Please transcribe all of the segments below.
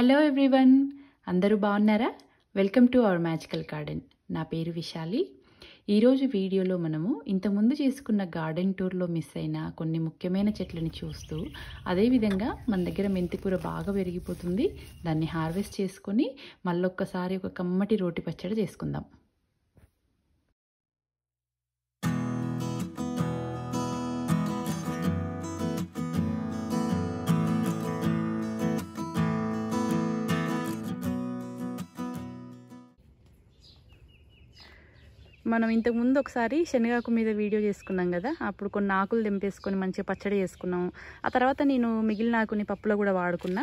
Hello everyone, Andaru Baonara, welcome to Our Magical Garden. Naa Peru Vishali. ఈ రోజు వీడియోలో మనము ఇంత ముందు చేసుకున్న గార్డెన్ టూర్ లో మిస్ అయిన కొన్ని ముఖ్యమైన చెట్లను చూస్తూ అదే విధంగా మన దగ్గర మెంతికూర బాగా పెరిగిపోతుంది దాన్ని హార్వెస్ట్ చేసుకొని మళ్ళొక్కసారి ఒక కమ్మటి రోటి పచ్చడి చేసుకుందాం. మనం ఇంతకు ముందు ఒకసారి శనగాకు మీద వీడియో చేసుకున్నాం కదా, అప్పుడు కొన్ని ఆకులు దింపేసుకొని మంచిగా పచ్చడి చేసుకున్నాం. ఆ తర్వాత నేను మిగిలిన ఆకుని పప్పులో కూడా వాడుకున్నా.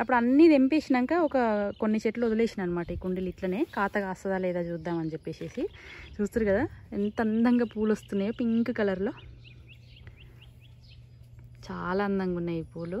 అప్పుడు అన్నీ దింపేసినాక ఒక కొన్ని చెట్లు వదిలేసిన అనమాట. ఈ కుండీలు ఇట్లనే కాత కాస్తుందా లేదా చూద్దామని చెప్పేసి చూస్తారు కదా, ఎంత అందంగా పూలు వస్తున్నాయో పింక్ కలర్లో. చాలా అందంగా ఉన్నాయి ఈ పూలు.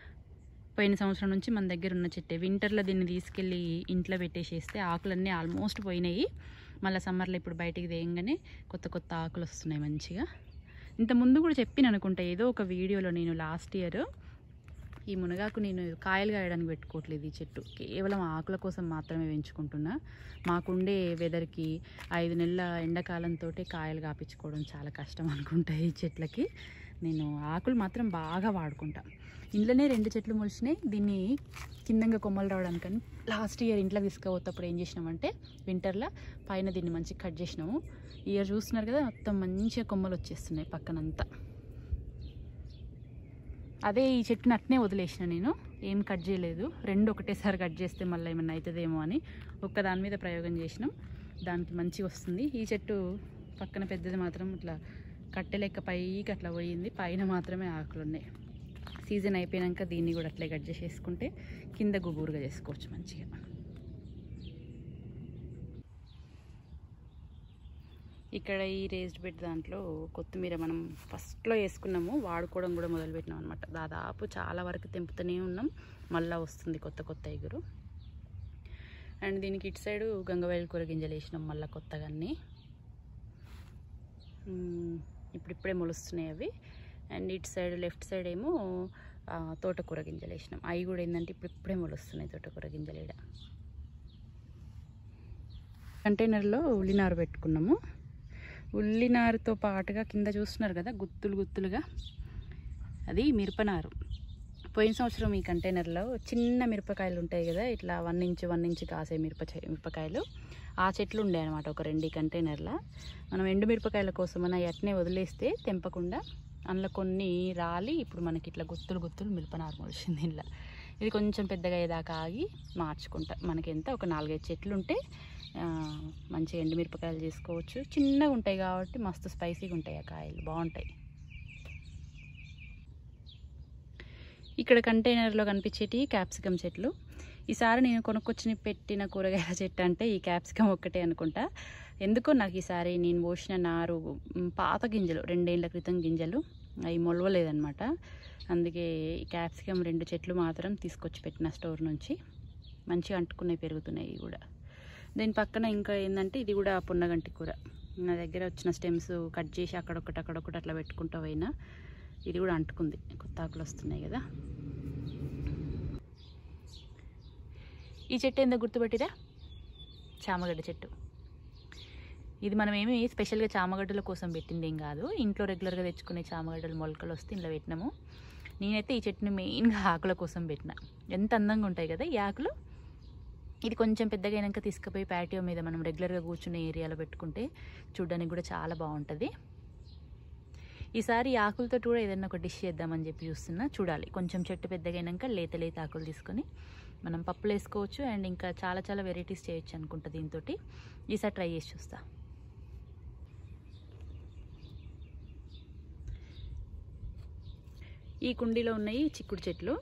పోయిన సంవత్సరం నుంచి మన దగ్గర ఉన్న చెట్టే. వింటర్లో దీన్ని తీసుకెళ్ళి ఇంట్లో పెట్టేసేస్తే ఆకులన్నీ ఆల్మోస్ట్ పోయినాయి. మళ్ళీ సమ్మర్లో ఇప్పుడు బయటికి తేయంగానే కొత్త కొత్త ఆకులు వస్తున్నాయి మంచిగా. ఇంతకుముందు కూడా చెప్పిన అనుకుంటా ఏదో ఒక వీడియోలో, నేను లాస్ట్ ఇయర్ ఈ మునగాకు నేను కాయలు కాయడానికి పెట్టుకోవట్లేదు. ఈ చెట్టు కేవలం ఆకుల కోసం మాత్రమే పెంచుకుంటున్నా. మాకుండే వెదర్కి 5 నెలల ఎండాకాలంతో కాయలు కాపించుకోవడం చాలా కష్టం అనుకుంటాయి ఈ చెట్లకి. నేను ఆకులు మాత్రం బాగా వాడుకుంటా. ఇంట్లోనే 2 చెట్లు మొలిచినాయి. దీన్ని కిందంగా కొమ్మలు రావడానికని లాస్ట్ ఇయర్ ఇంట్లో తీసుకుపోతప్పుడు ఏం చేసినామంటే వింటర్లో పైన దీన్ని మంచిగా కట్ చేసినాము. ఇయర్ చూస్తున్నారు కదా, మొత్తం మంచిగా కొమ్మలు వచ్చేస్తున్నాయి పక్కనంతా. అదే ఈ చెట్టుని అట్నే వదిలేసిన నేను, ఏం కట్ చేయలేదు. 2 ఒకటేసారి కట్ చేస్తే మళ్ళీ ఏమన్నా అవుతుందేమో అని ఒక్క దాని మీద ప్రయోగం చేసినాం. దానికి మంచిగా వస్తుంది. ఈ చెట్టు పక్కన పెద్దది మాత్రం ఇట్లా కట్టెలెక్క పైకి అట్లా పోయింది, పైన మాత్రమే ఆకులు ఉన్నాయి. సీజన్ అయిపోయాక దీన్ని కూడా అట్లే కట్ చేసేసుకుంటే కింద గుబూరుగా చేసుకోవచ్చు మంచిగా. ఇక్కడ ఈ రేజ్డ్ బెడ్ దాంట్లో కొత్తిమీర మనం ఫస్ట్లో వేసుకున్నాము, వాడుకోవడం కూడా మొదలుపెట్టినాం అనమాట. దాదాపు చాలా వరకు తెంపుతూనే ఉన్నాం, మళ్ళీ వస్తుంది కొత్త కొత్త ఎగురు. అండ్ దీనికి ఇటు సైడు గంగవాయిల కూర గింజలు వేసినాం మళ్ళీ కొత్తగా అన్నీ. ఇప్పుడిప్పుడే మొలుస్తున్నాయి అవి. అండ్ ఇటు సైడ్ లెఫ్ట్ సైడ్ ఏమో తోటకూర గింజలు వేసినాం. అవి కూడా ఏంటంటే ఇప్పుడిప్పుడే మొలుస్తున్నాయి తోటకూర గింజలు. ఇక్కడ కంటైనర్లో ఉల్లినారు పెట్టుకున్నాము. ఉల్లినారుతో పాటుగా కింద చూస్తున్నారు కదా గుత్తులు గుత్తులుగా, అది మిరపనారు. పోయిన సంవత్సరం ఈ కంటైనర్లో చిన్న మిరపకాయలు ఉంటాయి కదా, ఇట్లా 1 ఇంచు 1 ఇంచు కాసే మిరపకాయలు ఆ చెట్లు ఉండే అనమాట. ఒక 2 కంటైనర్ల మనం ఎండు మిరపకాయల కోసమని అట్నే వదిలేస్తే తెంపకుండా అందులో కొన్ని రాలి ఇప్పుడు మనకి ఇట్లా గుత్తులు గుత్తులు మిరపనారు మొలిచింది. ఇలా ఇది కొంచెం పెద్దగా అయ్యేదాకా ఆగి మార్చుకుంటా. మనకి ఎంత ఒక 4-5 చెట్లు ఉంటే మంచిగా ఎండు మిరపకాయలు చేసుకోవచ్చు. చిన్నగా ఉంటాయి కాబట్టి మస్తు స్పైసీగా ఉంటాయి ఆ కాయలు, బాగుంటాయి. ఇక్కడ కంటైనర్లో కనిపించేటి క్యాప్సికమ్ చెట్లు. ఈసారి నేను కొనుక్కొచ్చి పెట్టిన కూరగాయల చెట్టు అంటే ఈ క్యాప్సికమ్ ఒక్కటే అనుకుంటా. ఎందుకో నాకు ఈసారి నేను పోసిన నారు పాత గింజలు, 2 ఏళ్ల క్రితం గింజలు, అవి మొలవలేదనమాట. అందుకే ఈ క్యాప్సికమ్ 2 చెట్లు మాత్రం తీసుకొచ్చి పెట్టిన స్టోర్ నుంచి. మంచిగా అంటుకునే పెరుగుతున్నాయి కూడా. దీని పక్కన ఇంకా ఏంటంటే ఇది కూడా పొన్నగంటి కూర. నా దగ్గర వచ్చిన స్టెమ్స్ కట్ చేసి అక్కడొకటి అట్లా పెట్టుకుంటూ పోయినా ఇది కూడా అంటుకుంది. కొత్త ఆకులు వస్తున్నాయి కదా. ఈ చెట్టు ఎందుకు గుర్తుపెట్టిరా, చామగడ్డ చెట్టు. ఇది మనం ఏమి స్పెషల్గా చామగడ్డల కోసం పెట్టింది ఏం కాదు, ఇంట్లో రెగ్యులర్గా తెచ్చుకునే చామగడ్డలు మొలకలు వస్తే ఇంట్లో పెట్టినాము. నేనైతే ఈ చెట్టుని మెయిన్గా ఆకుల కోసం పెట్టిన. ఎంత అందంగా ఉంటాయి కదా ఈ ఆకులు. ఇది కొంచెం పెద్దగా అయినాక తీసుకుపోయి ప్యాటియో మీద మనం రెగ్యులర్గా కూర్చునే ఏరియాలో పెట్టుకుంటే చూడడానికి కూడా చాలా బాగుంటుంది. ఈసారి ఆకులతో కూడా ఏదైనా ఒక డిష్ చేద్దామని చెప్పి చూస్తున్నా. చూడాలి, కొంచెం చెట్టు పెద్దగైనాక లేత ఆకులు తీసుకొని మనం పప్పులు వేసుకోవచ్చు. అండ్ ఇంకా చాలా వెరైటీస్ చేయొచ్చు అనుకుంటా దీంతో. ఈసారి ట్రై చేసి చూస్తా. ఈ కుండీలో ఉన్నాయి చిక్కుడు చెట్లు.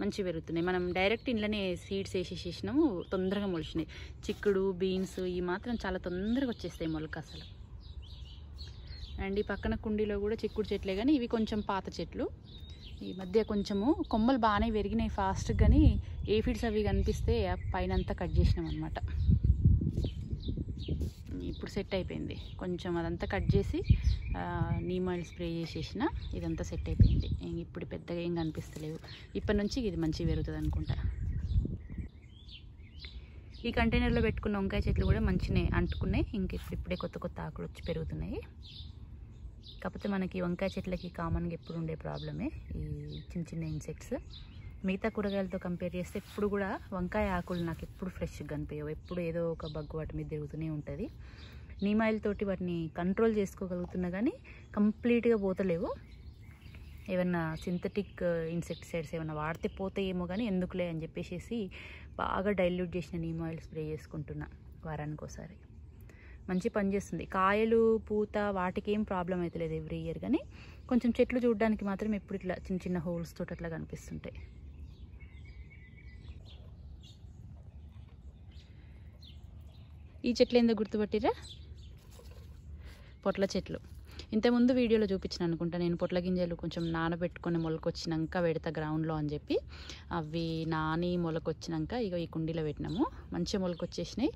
మంచి పెరుగుతున్నాయి. మనం డైరెక్ట్ ఇంట్లోనే సీడ్స్ వేసేసేసినాము, తొందరగా మొలిచినాయి. చిక్కుడు, బీన్స్ ఈ మాత్రం చాలా తొందరగా వచ్చేస్తాయి మొలక అసలు. అండ్ ఈ పక్కన కుండీలో కూడా చిక్కుడు చెట్లే, కానీ ఇవి కొంచెం పాత చెట్లు. ఈ మధ్య కొంచెము కొమ్మలు బాగానే పెరిగినాయి ఫాస్ట్, కానీ ఏ ఫీడ్స్ అవి కనిపిస్తే పైన అంతా కట్ చేసినాం అనమాట. ఇప్పుడు సెట్ అయిపోయింది, కొంచెం అదంతా కట్ చేసి నీమ్ ఆయిల్ స్ప్రే చేసేసిన, ఇదంతా సెట్ అయిపోయింది. ఇప్పుడు పెద్దగా ఏం కనిపిస్తలేవు, ఇప్పటి నుంచి ఇది మంచిగా పెరుగుతుంది అనుకుంటా. ఈ కంటైనర్లో పెట్టుకున్న వంకాయ చెట్లు కూడా మంచిగా అంటుకున్నాయి, ఇంక ఇప్పుడే కొత్త కొత్త ఆకులు వచ్చి పెరుగుతున్నాయి. కాకపోతే మనకి వంకాయ చెట్లకి కామన్గా ఎప్పుడు ఉండే ప్రాబ్లమే ఈ చిన్న చిన్న ఇన్సెక్ట్స్. మిగతా కూరగాయలతో కంపేర్ చేస్తే ఇప్పుడు కూడా వంకాయ ఆకులు నాకు ఎప్పుడు ఫ్రెష్గా కనిపించవు, ఎప్పుడు ఏదో ఒక బగ్గు వాటి మీద తిరుగుతూనే ఉంటుంది. నీమ్ ఆయిల్ తోటి వాటిని కంట్రోల్ చేసుకోగలుగుతున్నా, కానీ కంప్లీట్గా పోతలేవు. ఏమన్నా సింథటిక్ ఇన్సెక్టిసైడ్స్ ఏమైనా వాడితే పోతాయేమో కానీ ఎందుకులే అని చెప్పేసి బాగా డైల్యూట్ చేసిన నీమ్ ఆయిల్ స్ప్రే చేసుకుంటున్నా వారానికి ఒకసారి. మంచి పని చేస్తుంది. కాయలు, పూత వాటికి ఏం ప్రాబ్లం అయితే లేదు ఎవ్రీ ఇయర్, కానీ కొంచెం చెట్లు చూడడానికి మాత్రం ఎప్పుడు ఇట్లా చిన్న చిన్న హోల్స్ తోటి అట్లా కనిపిస్తుంటాయి. ఈ చెట్లు ఏందో గుర్తుపట్టిరా, పొట్ల చెట్లు. ఇంతకుముందు వీడియోలో చూపించిన అనుకుంటా నేను, పొట్ల గింజలు కొంచెం నానబెట్టుకొని మొలకొచ్చినాక పెడతా గ్రౌండ్లో అని చెప్పి. అవి నాని మొలకొచ్చినాక ఇక ఈ కుండీలో పెట్టినాము, మంచిగా మొలకొచ్చేసినాయి.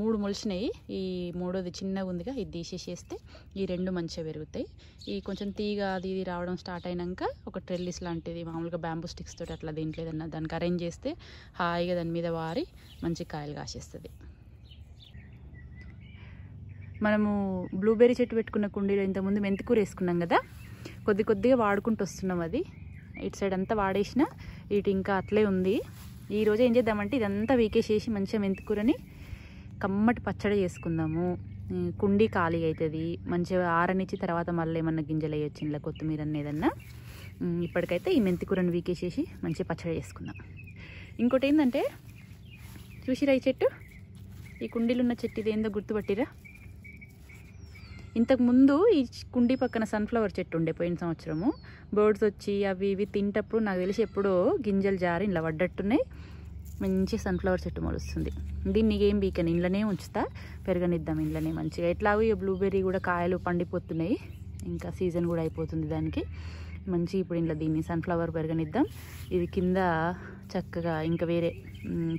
3 మొలిచినాయి, ఈ 3ది చిన్నగా ఉందిగా ఇది తీసేసేస్తే ఈ 2 మంచిగా పెరుగుతాయి. ఈ కొంచెం తీగ అది ఇది రావడం స్టార్ట్ అయినాక ఒక ట్రెల్లిస్ లాంటిది మామూలుగా బ్యాంబూ స్టిక్స్ తోటి అట్లా దీంట్లో ఏదన్నా దానికి అరేంజ్ చేస్తే హాయిగా దాని మీద వారి మంచి కాయలు కాసేస్తుంది. మనము బ్లూబెర్రీ చెట్టు పెట్టుకున్న కుండీలో ఇంతకుముందు మెంతికూర వేసుకున్నాం కదా, కొద్ది కొద్దిగా వాడుకుంటూ వస్తున్నాం. అది ఇటు సైడ్ అంతా వాడేసిన, ఇటు ఇంకా అట్లే ఉంది. ఈరోజు ఏం చేద్దామంటే ఇదంతా వీకేసేసి మంచిగా మెంతికూరని కమ్మటి పచ్చడి చేసుకుందాము. కుండీ ఖాళీ అవుతుంది, మంచిగా ఆరనిచ్చి తర్వాత మళ్ళీ ఏమన్నా గింజలు వేయొచ్చు ఇలా కొత్తిమీర ఏదన్నా. ఇప్పటికైతే ఈ మెంతికూరని వీకేసేసి మంచిగా పచ్చడి చేసుకుందాం. ఇంకోటి ఏంటంటే చూసిరా ఈ చెట్టు, ఈ కుండీలు ఉన్న చెట్టు ఇదేందో గుర్తుపట్టిరా. ఇంతకుముందు ఈ కుండీ పక్కన సన్ఫ్లవర్ చెట్టు ఉండే, పోయిన సంవత్సరము బర్డ్స్ వచ్చి అవి ఇవి తింటప్పుడు నాకు తెలిసి ఎప్పుడో గింజలు జారి ఇలా పడ్డట్టున్నాయి. మంచి సన్ఫ్లవర్ చెట్టు మొలుస్తుంది. దీన్ని ఏం బీకని ఇంట్లోనే ఉంచుతా, పెరగనిద్దాం ఇంట్లోనే మంచిగా. ఎట్లాగో ఈ బ్లూబెర్రీ కూడా కాయలు పండిపోతున్నాయి, ఇంకా సీజన్ కూడా అయిపోతుంది దానికి. మంచి ఇప్పుడు ఇంట్లో దీన్ని సన్ఫ్లవర్ పెరగనిద్దాం. ఇది కింద చక్కగా ఇంకా వేరే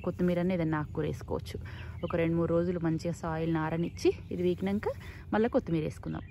కొత్తిమీరని ఏదైనా ఆకుకూర వేసుకోవచ్చు. ఒక 2-3 రోజులు మంచిగా సాయిల్ నారనిచ్చి ఇది వీకినాక మళ్ళీ కొత్తిమీర వేసుకుందాం.